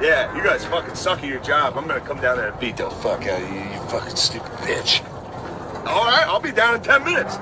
Yeah, you guys fucking suck at your job. I'm gonna come down there and beat the fuck out of you, you fucking stupid bitch. All right, I'll be down in 10 minutes.